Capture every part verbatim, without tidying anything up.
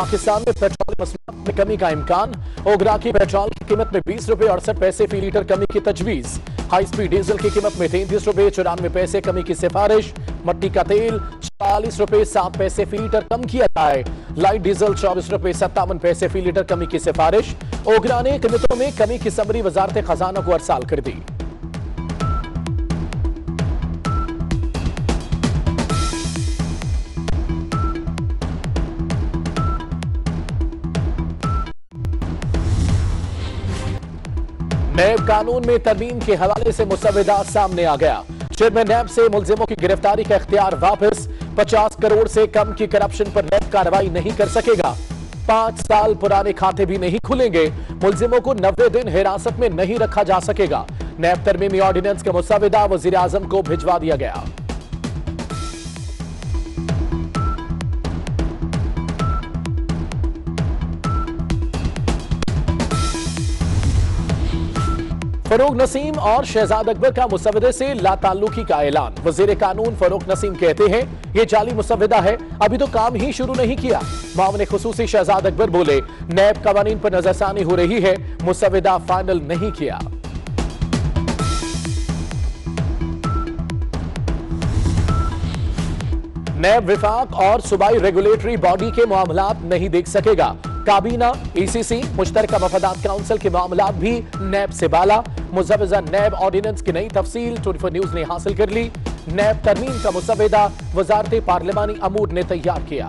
पाकिस्तान में पेट्रोल मसनूआत में कमी का इम्कान। ओग्रा की पेट्रोल की कीमत में बीस रुपए अड़सठ पैसे फी लीटर कमी की तजवीज। हाई स्पीड डीजल की कीमत में तैंतीस रुपए चौरानवे पैसे कमी की सिफारिश। मट्टी का तेल चालीस रुपए सात पैसे फी लीटर कम किया जाए। लाइट डीजल चौबीस रुपए सत्तावन पैसे फी लीटर कमी की सिफारिश। ओग्रा ने कीमतों में कमी की समरी वजारत खजाना को अरसाल कर दी। नैब कानून में तरमीम के हवाले से मुसवदा सामने आ गया। चेयरमैन नैब से मुलजिमों की गिरफ्तारी का इख्तियार वापस। पचास करोड़ से कम की करप्शन पर नैब कार्रवाई नहीं कर सकेगा। पांच साल पुराने खाते भी नहीं खुलेंगे। मुलजिमों को नब्बे दिन हिरासत में नहीं रखा जा सकेगा। नैब तरमीमी ऑर्डिनेंस का मुसवदा वजीर आजम को भिजवा दिया गया। फरोग नसीम और शहजाद अकबर का मुसवदे से लाताल्लुकी का ऐलान। वजीर कानून फरोग नसीम कहते हैं ये जाली मुसवदा है, अभी तो काम ही शुरू नहीं किया। मामले खुसूसी शहजाद अकबर बोले नैब कवानीन पर नजरसानी हो रही है, मुसवदा फाइनल नहीं किया। नैब विफाक और सूबाई रेगुलेटरी बॉडी के मामलात नहीं देख सकेगा। काबीना, ई सी सी, मुश्तरका मफादात काउंसिल के मामला भी नैब से बाला। मुसवदा नैब ऑर्डिनेंस की नई तफसील चौबीस न्यूज ने हासिल कर ली। नैब तरमीम का मुसवदा वजारत पार्लिमानी अमूर ने तैयार किया।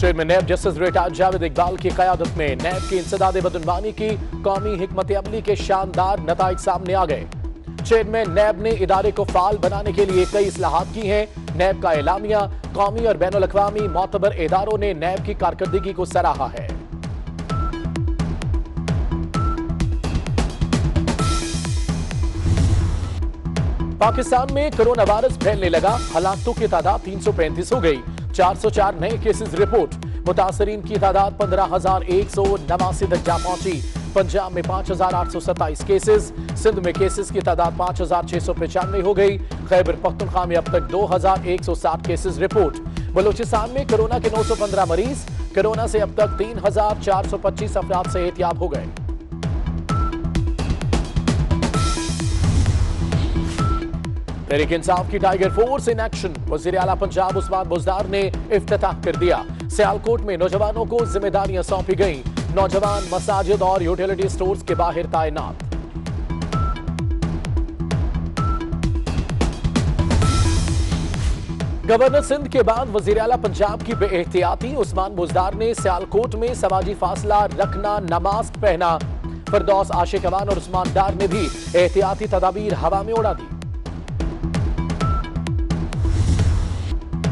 चेयरमैन नैब जस्टिस रेटा जावेद इकबाल की कयादत में नैब की इंसदाद बदनवानी की कौमी हिकमत अमली के शानदार नताइज सामने आ गए। चेयरमैन नैब ने इदारे को फाल बनाने के लिए कई इस्लाहात की हैं। नैब का एलामिया कौमी और बैनुल अक़वामी मोतबर इदारों ने नैब की कारकर्दगी को सराहा है। पाकिस्तान में कोरोना वायरस फैलने लगा। हलाकतों की तादाद तीन सौ पैंतीस हो गई। चार सौ चार नए केसेस रिपोर्ट। मुतासरीन की तादाद पंद्रह हजार एक सौ नवासी तक जा पहुंची। पंजाब में पांच हजार आठ सौ सत्ताईस केसेस, सिंध में केसेस की तादाद पांच हजार छह सौ पचानवे हो गई। खैबर पख्तूनख्वा में अब तक दो हजार एक सौ साठ केसेस रिपोर्ट। बलूचिस्तान में कोरोना के नौ सौ पंद्रह मरीज। कोरोना से अब तक तीन हजार चार सौ पच्चीस अफराद सेहतयाब हो गए। तहरीक इंसाफ की टाइगर फोर्स इन एक्शन। वजीर आला पंजाब उस्मान बुजदार ने इफ्तिताह कर दिया। सियालकोट में नौजवानों को जिम्मेदारियां सौंपी गई। नौजवान मसाजिद और यूटिलिटी स्टोर्स के बाहर तैनात। गवर्नर सिंध के बाद वजीर आला पंजाब की बेएहतियाती। उस्मान बुजदार ने सियालकोट में समाजी फासला रखना, नमास्क पहना। फिरदौस आशी और उस्मान डार ने भी एहतियाती तदाबीर हवा में उड़ा दी।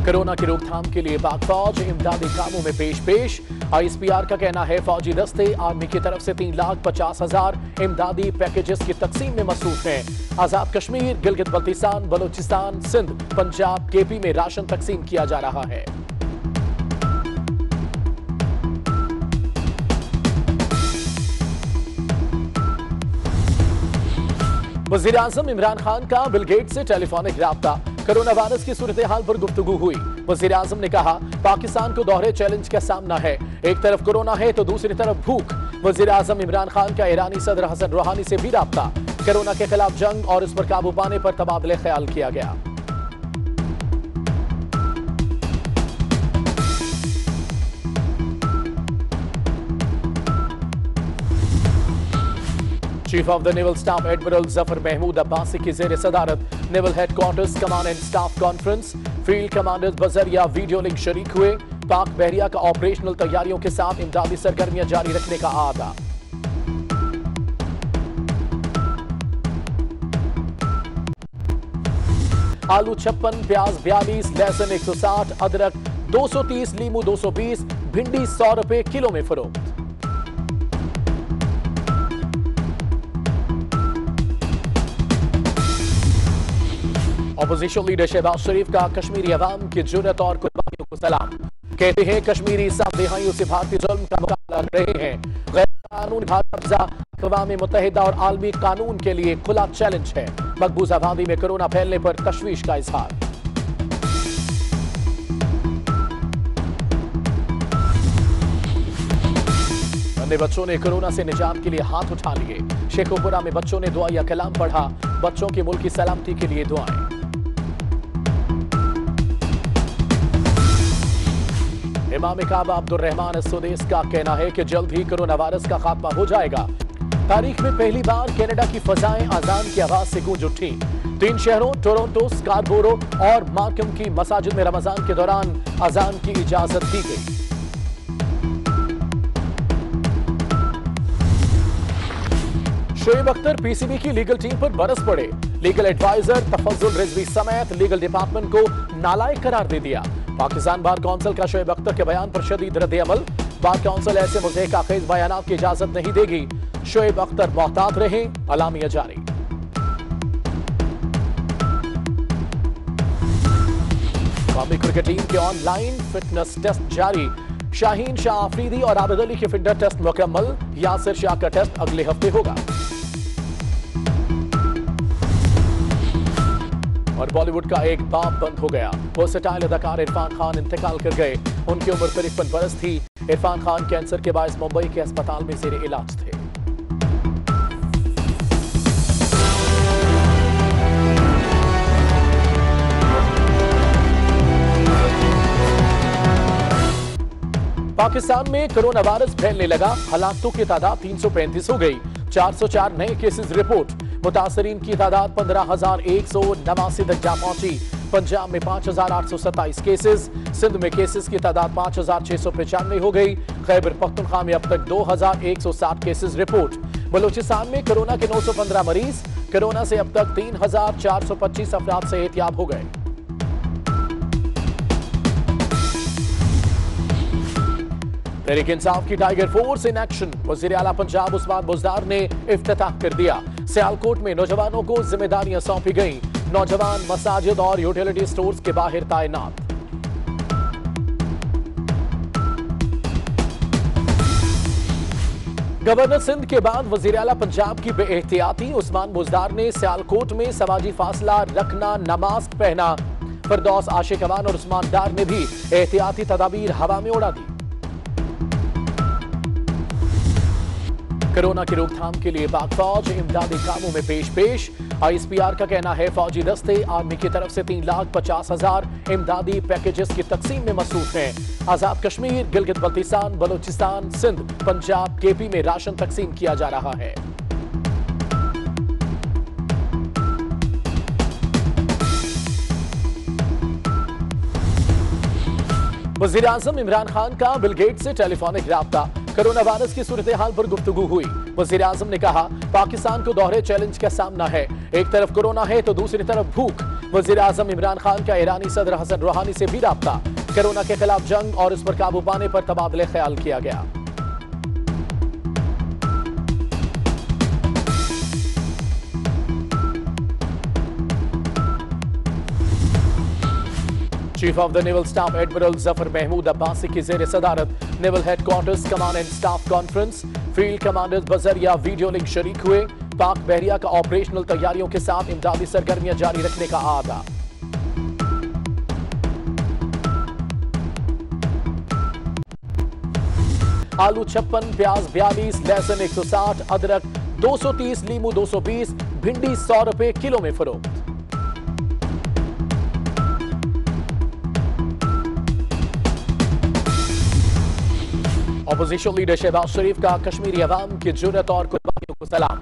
कोरोना की रोकथाम के लिए पाक फौज इमदादी कामों में पेश पेश। आई एस पी आर का कहना है फौजी दस्ते आर्मी की तरफ से तीन लाख पचास हजार इमदादी पैकेजेस की तकसीम में मसरूफ हैं। आजाद कश्मीर, गिलगित बल्तिस्तान, बलूचिस्तान, सिंध, पंजाब, के पी में राशन तकसीम किया जा रहा है। वजीर आजम इमरान खान का बिल गेट से टेलीफोनिक राब्ता। कोरोना वायरस की सूरत हाल पर गुफ्तगू हुई। वजीर आजम ने कहा पाकिस्तान को दोहरे चैलेंज का सामना है, एक तरफ कोरोना है तो दूसरी तरफ भूख। वजीर आजम इमरान खान का ईरानी सदर हसन रूहानी से भी राब्ता। कोरोना के खिलाफ जंग और इस पर काबू पाने पर तबादले ख्याल किया गया। Chief of the naval staff admiral Zafar Mahmood Abbasi की जेर सदारत naval headquarters command and staff conference. Field commanders बजरिया वीडियो लिंक शरीक हुए। पाक बहरिया का ऑपरेशनल तैयारियों के साथ इमदादी सरगर्मियां जारी रखने का आदा। आलू छप्पन, प्याज बयालीस, लहसुन एक सौ साठ, अदरक दो सौ तीस, लीमू दो सौ बीस, भिंडी सौ रुपए किलो में फरोख्त। अपोजिशन लीडर शहबाज शरीफ का कश्मीरी अवाम की जुर्रत और कुर्बानियों को सलाम। कहते हैं कश्मीरी सामदेहाइयों से भारतीय जुल्म का मुकाबला कर रहे हैं। गैर कानूनी भारत कब्जा अक़वाम मुत्तहिदा और आलमी कानून के लिए खुला चैलेंज है। मकबूजा वादी में कोरोना फैलने पर तशवीश का इजहार। में बच्चों ने कोरोना से निजात के लिए हाथ उठा लिए। शेखोपुरा में बच्चों ने दुआ या कलाम पढ़ा। बच्चों के मुल्क की सलामती के लिए दुआएं। इमाम काबा अब्दुल रहमान सुदेस का कहना है कि जल्द ही कोरोना वायरस का खात्मा हो जाएगा। तारीख में पहली बार कनाडा की फजाएं आजान की आवाज से गूंज उठी। तीन शहरों टोरंटो, स्कारबोरो और मार्कम की मसाजिद में रमजान के दौरान आजान की इजाजत दी गई। शोएब अख्तर पीसीबी की लीगल टीम पर बरस पड़े। लीगल एडवाइजर तफजुल रिज्वी समेत लीगल डिपार्टमेंट को नालायक करार दे दिया। पाकिस्तान बार काउंसिल का शोएब अख्तर के बयान पर शदीद रद्द-ए-अमल। बार काउंसिल ऐसे मुज़हकाखेज़ बयानों की इजाजत नहीं देगी। शोएब अख्तर मोहतात रहे, अलामिया जारी। कौमी क्रिकेट टीम के ऑनलाइन फिटनेस टेस्ट जारी। शाहीन शाह आफरीदी और आबिद अली के फिटनेस टेस्ट मुकम्मल। यासिर शाह का टेस्ट अगले हफ्ते होगा। और बॉलीवुड का एक बाप बंद हो गया। वर्सेटाइल अदाकार इरफान खान इंतकाल कर गए। उनकी उम्र तिरपन बरस थी। इरफान खान कैंसर के बायस मुंबई के अस्पताल में जेरे इलाज थे। पाकिस्तान में कोरोना वायरस फैलने लगा। हलाकतों की तादाद तीन सौ पैंतीस हो गई। चार सौ चार नए केसेस रिपोर्ट। मुतासरीन की तादाद पंद्रह हजार एक सौ नवासी तक जा पहुंची। पंजाब में पांच हजार आठ सौ सत्ताईस केसेस। सिंध में केसेस की तादाद पांच हजार छह सौ पचानवे हो गई। खैबर पख्तूनख्वा में अब तक दो हजार एक सौ साठ केसेस रिपोर्ट। बलूचिस्तान में कोरोना के नौ सौ पंद्रह मरीज। कोरोना से अब तक तीन हजार चार सौ पच्चीस अफराद सेहतयाब हो गए। तहरीक इंसाफ की टाइगर फोर्स इन एक्शन। वज़ीर आला पंजाब उस्मान बुजदार ने इफ्तिताह कर दिया। सियालकोट में नौजवानों को जिम्मेदारियां सौंपी गईं। नौजवान मसाजिद और यूटिलिटी स्टोर्स के बाहर तैनात। गवर्नर सिंध के बाद वज़ीर आला पंजाब की बेएहतियाती। उस्मान बुजदार ने सियालकोट में समाजी फासला रखना, नमास्क पहना। फिरदौस आशी और उस्मान डार ने भी एहतियाती तदाबीर हवा में उड़ा दी। कोरोना की रोकथाम के लिए पाक फौज इमदादी कामों में पेश पेश। आई एस पी आर का कहना है फौजी दस्ते आर्मी की तरफ से तीन लाख पचास हजार इमदादी पैकेजेस की तकसीम में मसरूफ हैं। आजाद कश्मीर, गिलगित बल्तिस्तान, बलूचिस्तान, सिंध, पंजाब, के पी में राशन तकसीम किया जा रहा है। वजीर आजम इमरान खान का बिल गेट से टेलीफोनिक राब्ता। कोरोना वायरस की सूरत हाल पर गुफ्तगू हुई। वजीर आजम ने कहा पाकिस्तान को दोहरे चैलेंज का सामना है। एक तरफ कोरोना है तो दूसरी तरफ भूख। वजीर आजम इमरान खान का ईरानी सदर हसन रूहानी से भी राब्ता। कोरोना के खिलाफ जंग और इस पर काबू पाने पर तबादले ख्याल किया गया। Chief of the naval staff admiral Zafar Mahmood Abbasi की जेर सदारत naval headquarters command and staff conference. Field commanders बजरिया वीडियो लिंक शरीक हुए। पाक बहरिया का ऑपरेशनल तैयारियों के साथ इमदादी सरगर्मियां जारी रखने का आदा। आलू छप्पन, प्याज बयालीस, लहसुन एक सौ साठ, अदरक दो सौ तीस, लीमू दो सौ बीस, भिंडी सौ रुपए किलो में फरोख्त। अपोजिशन लीडर शहबाज शरीफ का कश्मीरी अवाम की जुर्रत और कुर्बानियों को सलाम।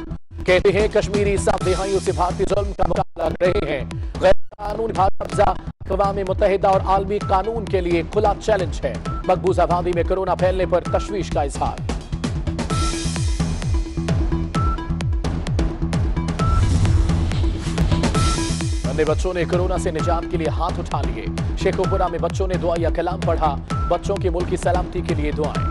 कहते हैं कश्मीरी साथ दिहाइयों से भारतीय जुल्म का मुकाबला रहे हैं। गैर कानून भारत कब्जा अक़वाम मुत्तहिदा और आलमी कानून के लिए खुला चैलेंज है। मकबूजा वादी में कोरोना फैलने पर तशवीश का इजहार। अन्य बच्चों ने कोरोना से निजात के लिए हाथ उठा लिए। शेखोपुरा में बच्चों ने दुआ या कलाम पढ़ा। बच्चों के मुल्क की सलामती के लिए दुआएं।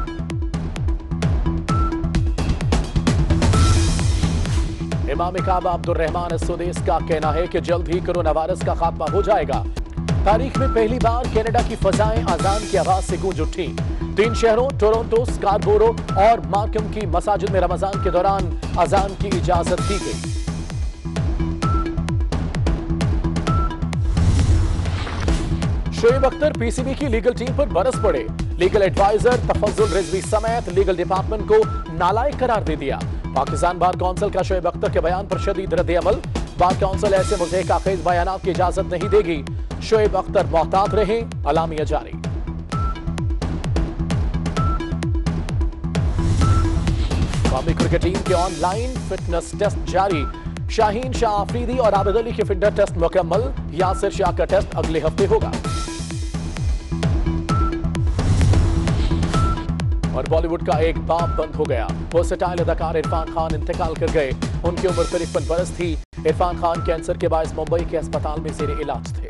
इमाम काबा अब्दुल रहमान सुदेस का कहना है कि जल्द ही कोरोना वायरस का खात्मा हो जाएगा। तारीख में पहली बार कनाडा की फजाएं आजान की आवाज से गूंज उठी। तीन शहरों टोरंटो, स्कारबोरो और मार्कम की मसाजिद में रमजान के दौरान आजान की इजाजत दी गई। शोएब अख्तर पीसीबी की लीगल टीम पर बरस पड़े। लीगल एडवाइजर तफजुल रिज्वी समेत लीगल डिपार्टमेंट को नालायक करार दे दिया। पाकिस्तान बार काउंसिल का शोएब अख्तर के बयान पर शदीद रद्द अमल, बार काउंसिल ऐसे मुज़हकाखेज़ बयानों की इजाजत नहीं देगी। शोएब अख्तर मोहतात रहे, अलामिया जारी। कौमी क्रिकेट टीम के ऑनलाइन फिटनेस टेस्ट जारी, शाहीन शाह आफरीदी और आबिद अली के फिटनेस टेस्ट मुकम्मल, यासिर शाह का टेस्ट अगले हफ्ते होगा। और बॉलीवुड का एक बाप बंद हो गया, वर्सेटाइल अदाकार इरफान खान इंतकाल कर गए। उनकी उम्र तिरपन बरस थी। इरफान खान कैंसर के बायस मुंबई के अस्पताल में जेरे इलाज थे।